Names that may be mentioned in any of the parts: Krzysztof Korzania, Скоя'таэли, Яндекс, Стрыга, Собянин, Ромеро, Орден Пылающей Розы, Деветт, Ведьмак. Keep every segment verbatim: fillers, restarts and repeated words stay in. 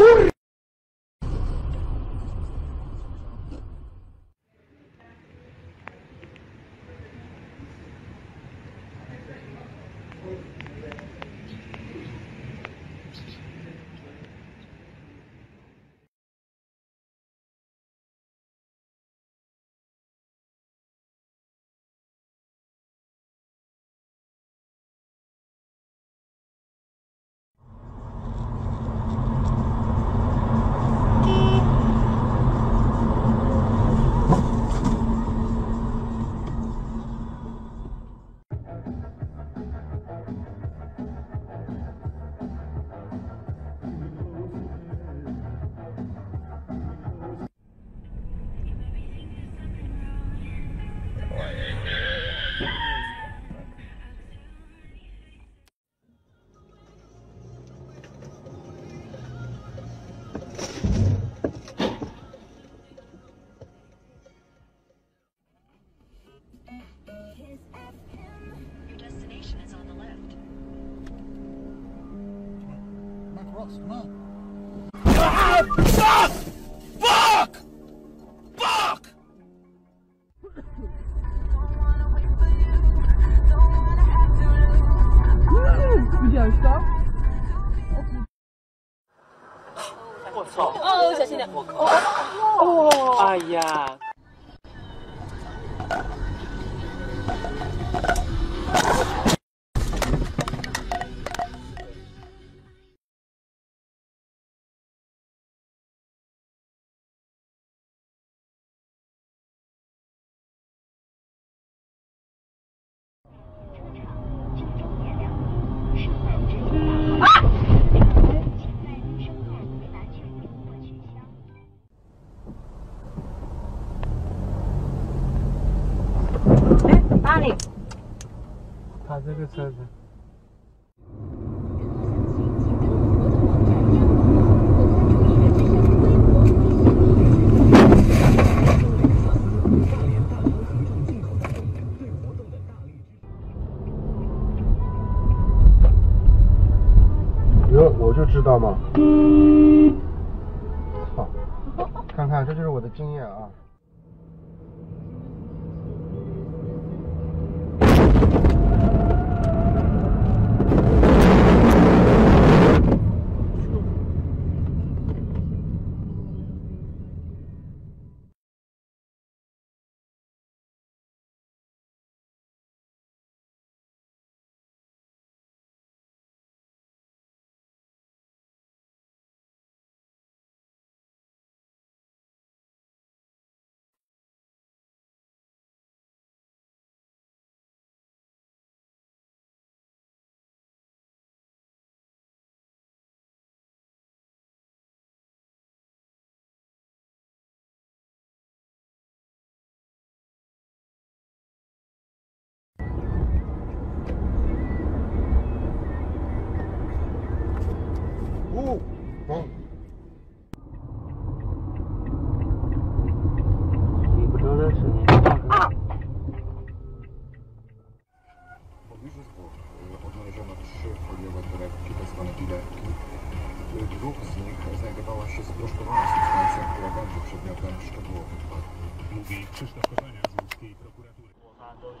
Хуй! Come on. Ah, fuck! Fuck! Fuck!我操！哦，小心点！我靠！哦，哎呀！ 这个车子。 我就知道嘛。好，看看，这就是我的经验啊。 Двух из них заигралось шесть прошлого месяца на килограмм за предметом шкадлов. Mówi Krzysztof Korzania z Łódzkiej Prokuratury.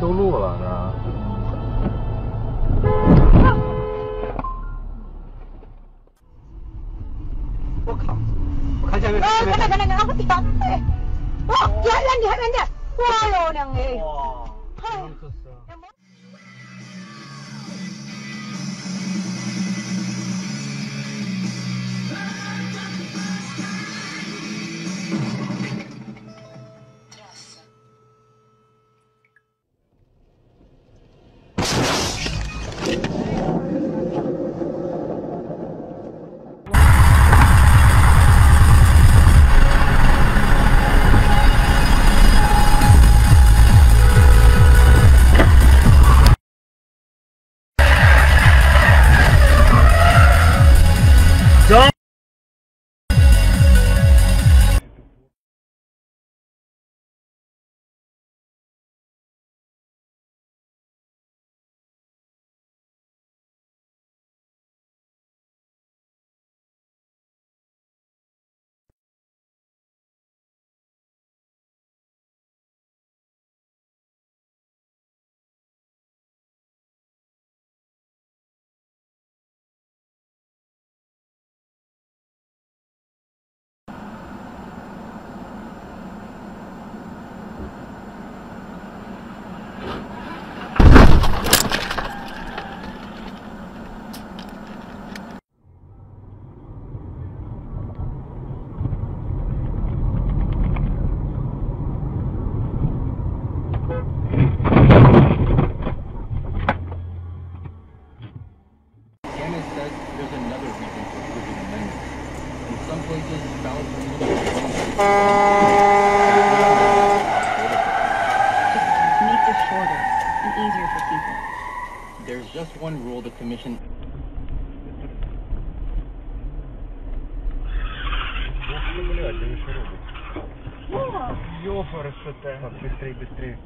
修路了呢。我靠！我看下面。哎，看看看看，我屌！哎，哦，远远点，远点！哇哟，娘哎！哇！嗨。Just one rule the commission. Ёфар, что-то. Быстрей, быстрей.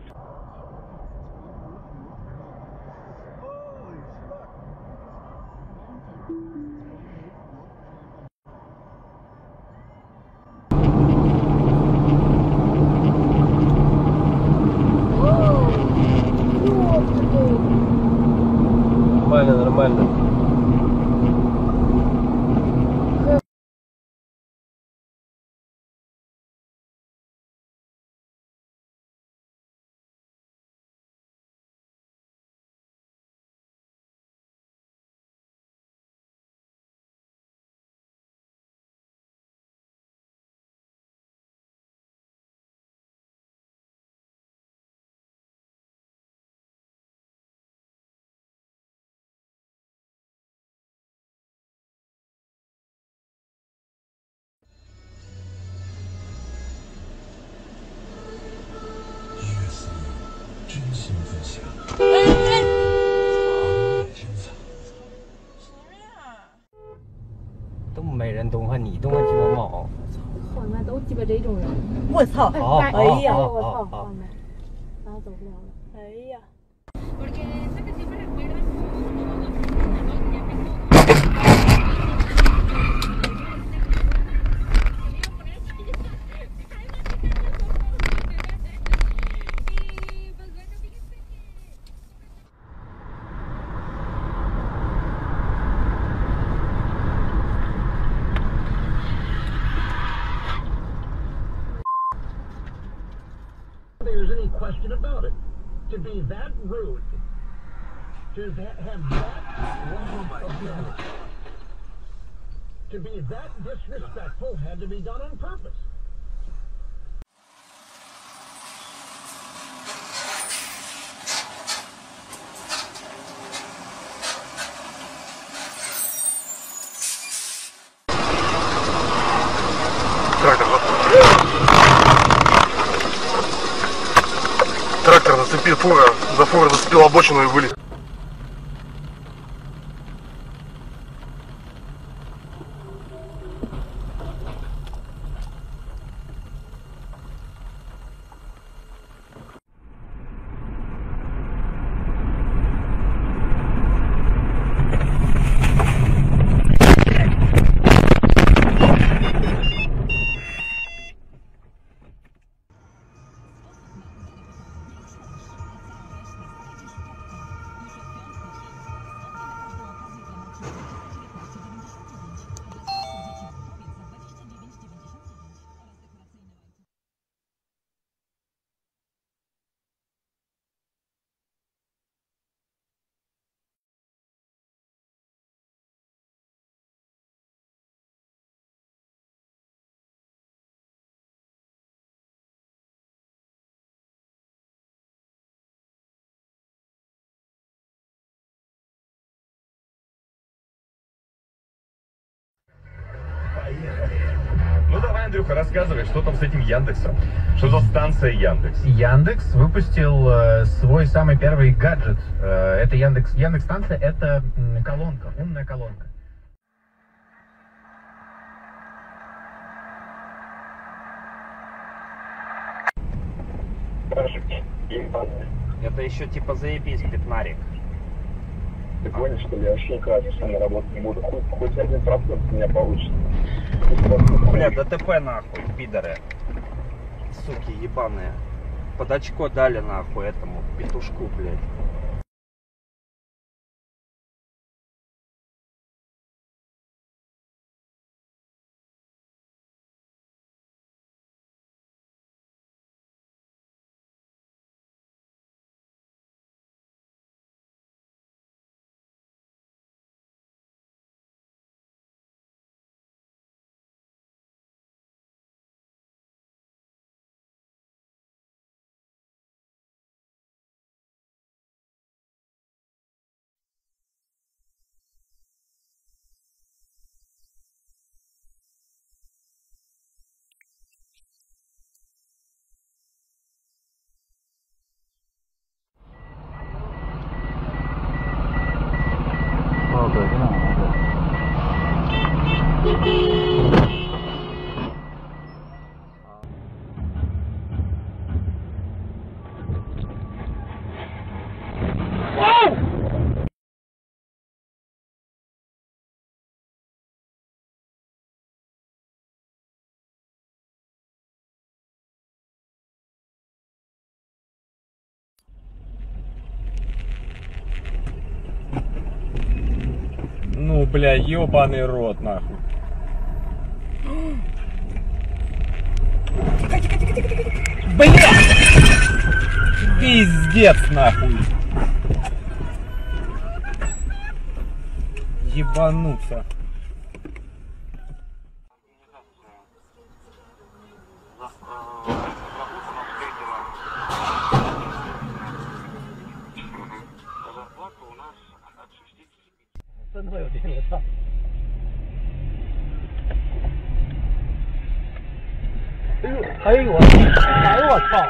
Нормально, нормально.都没人东汉你，东汉鸡巴毛！我操，缓慢都鸡巴这种人！我操！哎呀，我操，缓慢，然后走不了了。哎呀！Question about it. To be that rude, to that, have that level of to be that disrespectful had to be done on purpose. Фура, за фурой зацепил обочину и вылез. Ну давай, Андрюха, рассказывай, что там с этим Яндексом, что за станция Яндекс. Яндекс выпустил э, свой самый первый гаджет. Э, это Яндекс. Яндекс-станция — это м, колонка, умная колонка. Это еще типа заебись, Петмарик. Ты понял, что ли? Я вообще никогда совершенно работать не буду. Хоть, хоть один процент у меня получится. Бля, ДТП нахуй, пидоры. Суки ебаные. Под очко дали нахуй этому петушку, блядь. Ну, бля, ебаный рот, нахуй. Бля! Пиздец, нахуй. Ебануться.哎呦我，哎呦我操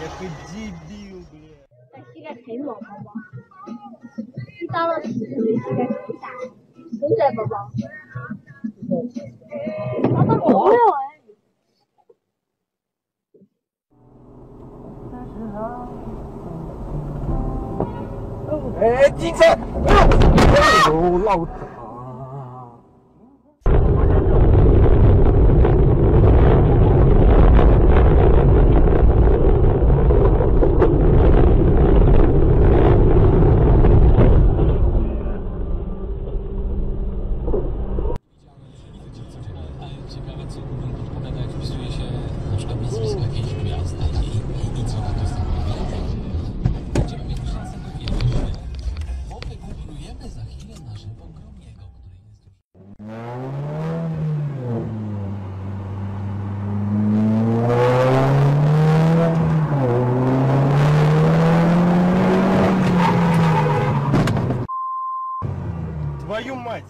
！Какой дебил, блядь. Эй, птица! О, лаута! Твою мать!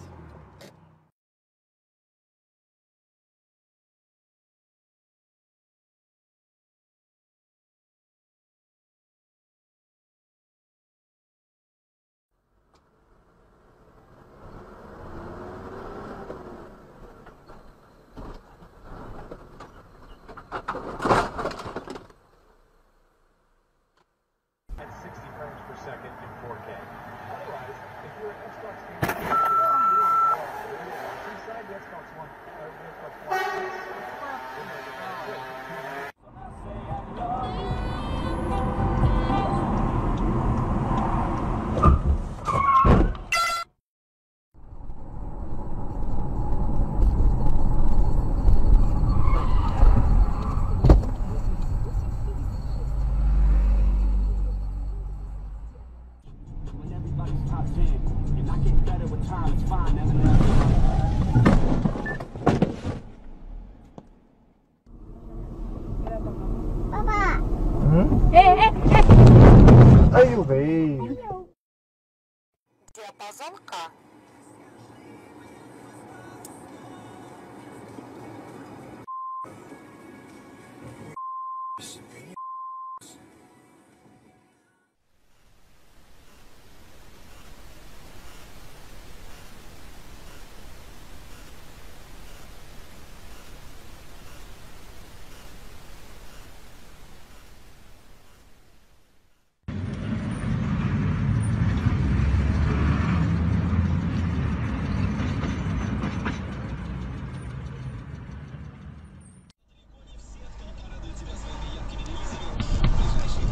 Диапазонка.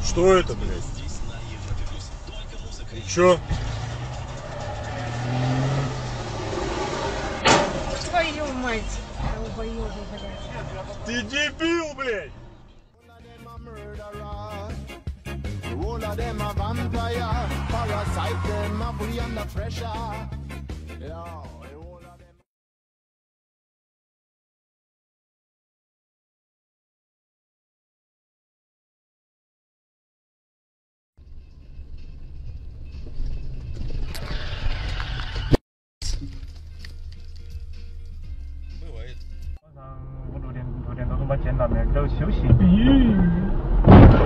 Что это, блядь? И чё? Твою мать! Ты дебил, блядь! 都休息。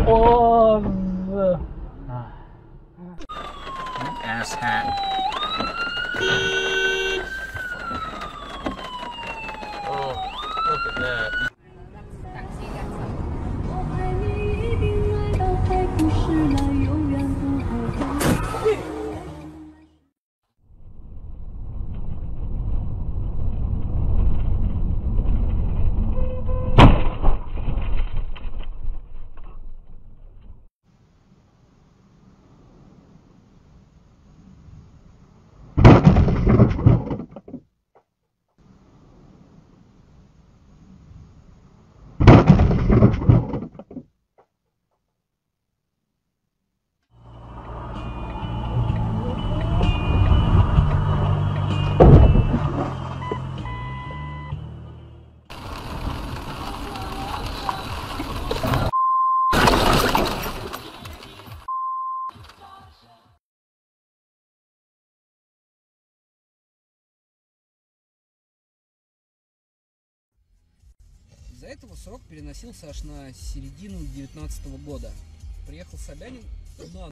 哇塞！啊 ，ass hat。 До этого срок переносился аж на середину девятнадцатого года. Приехал Собянин, но...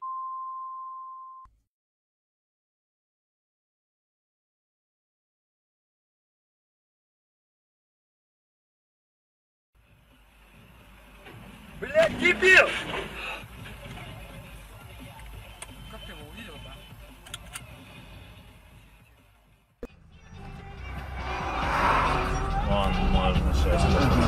Блядь, дебил! Как ты его увидел-то? Вон, можно сейчас посмотреть.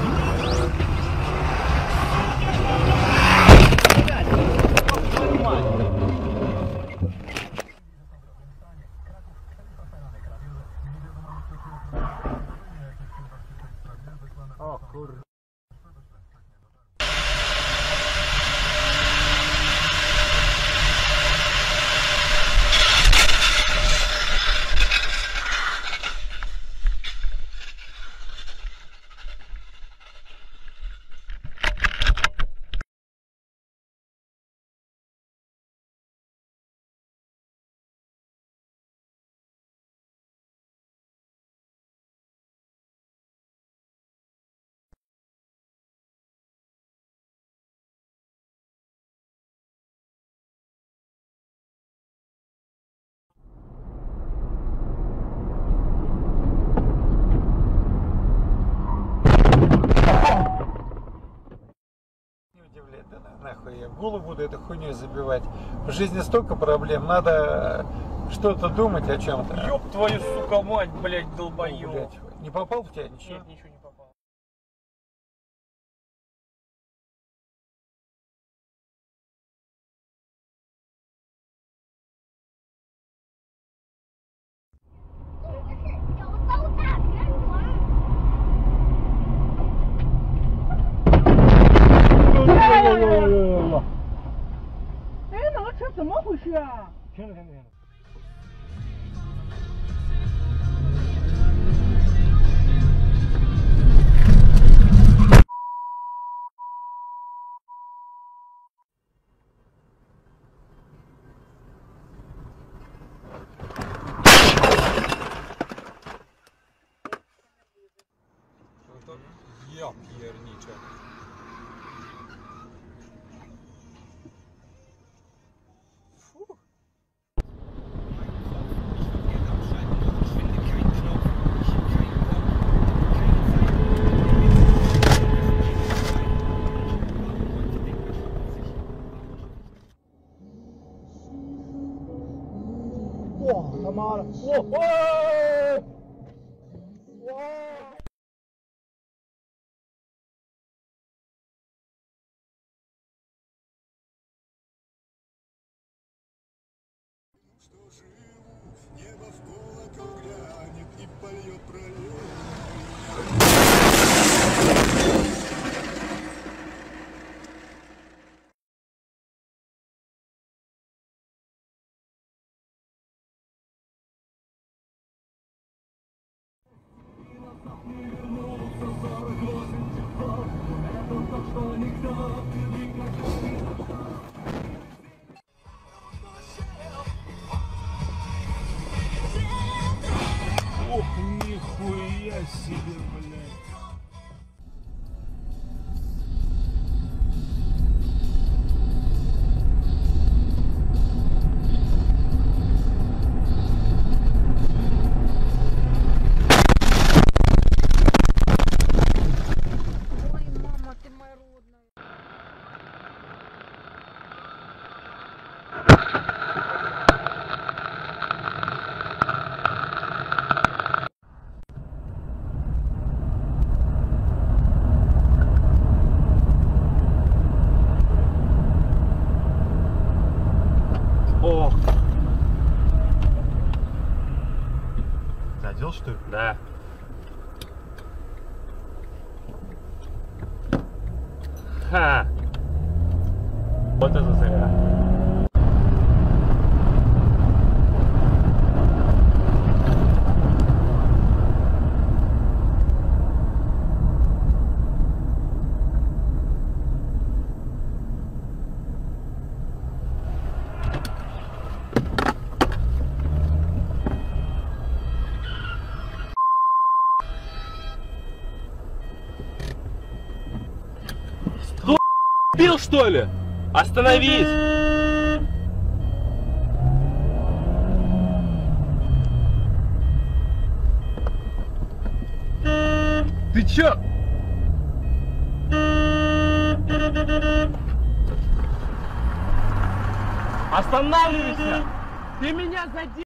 Нахуй я в голову буду этой хуйней забивать. В жизни столько проблем, надо что-то думать о чем-то. Ёб твою, сука, мать, блядь, долбоёб. Блядь, не попал в тебя ничего? Нет, ничего не попал. Что么回事啊？停了停了停了。Вот я пьяничаю. О, о, о! Что живу, небо в кулаком глянет и польет пролет. Ох, нихуя себе, блядь. Ох. Задел, что ли? Да. Ха. Вот это зря. Пил, что ли? Остановись! Ты чё? Останавливайся! Ты меня задел!